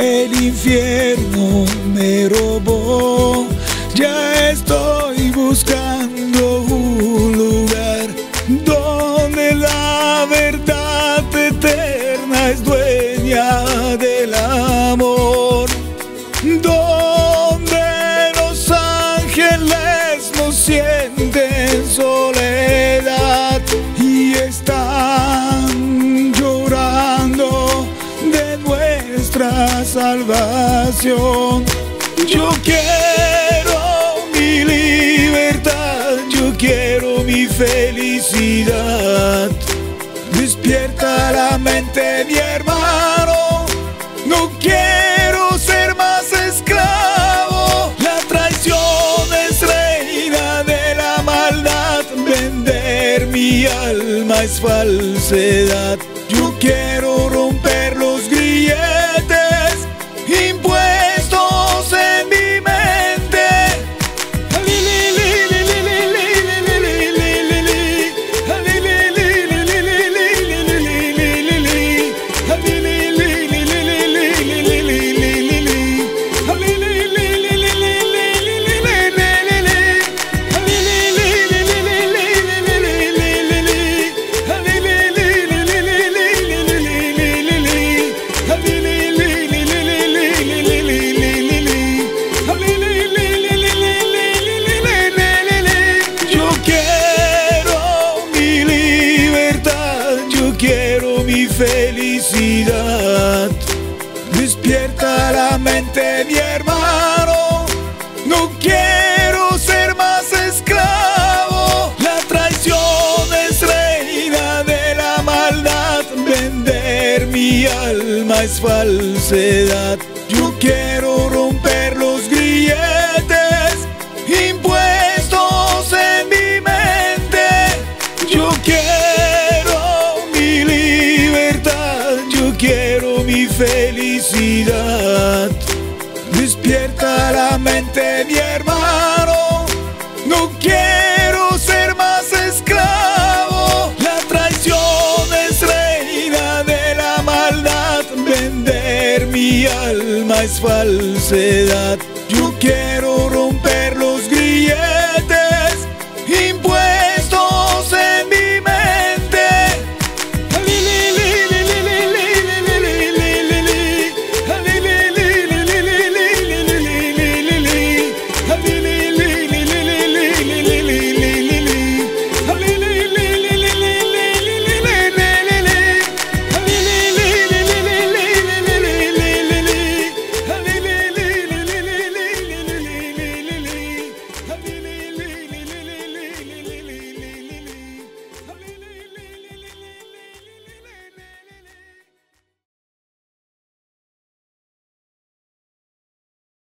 El infierno me robó, ya estoy buscando un lugar donde la verdad eterna es dueña del amor, donde los ángeles no sienten soledad y están llorando de nuestra salvación. Yo quiero mi libertad, yo quiero mi felicidad. Despierta la mente, mi hermano, no quiero ser más esclavo. La traición es reina de la maldad, vender mi alma es falsedad. Yo quiero romper los grilletes impuestos en mi mente. Felicidad, despierta la mente, mi hermano, no quiero ser más esclavo. La traición es reina de la maldad, vender mi alma es falsedad. Yo quiero romper los grilletes impuestos en mi mente. Yo quiero mi felicidad. Despierta la mente, mi hermano, no quiero ser más esclavo. La traición es reina de la maldad, vender mi alma es falsedad. Yo quiero romper